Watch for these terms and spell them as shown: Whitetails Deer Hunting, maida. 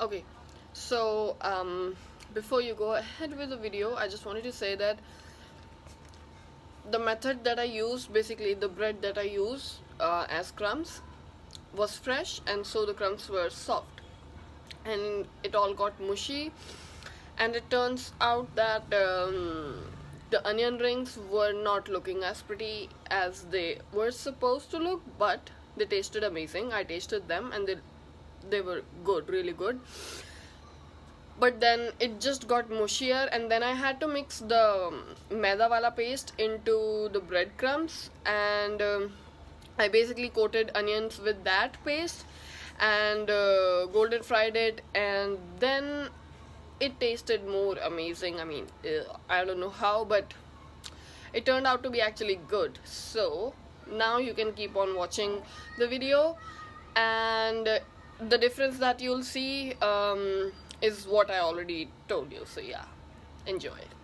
Okay, so before you go ahead with the video, I just wanted to say that the method that I used, basically the bread that I used as crumbs, was fresh, and so the crumbs were soft, and it all got mushy. And it turns out that the onion rings were not looking as pretty as they were supposed to look, but they tasted amazing. I tasted them and they were good, really good. But then it just got mushier, and then I had to mix the maida wala paste into the breadcrumbs, and I basically coated onions with that paste and golden fried it, and then it tasted more amazing. I mean, I don't know how, but it turned out to be actually good. So now you can keep on watching the video, and the difference that you'll see is what I already told you. So yeah, enjoy it.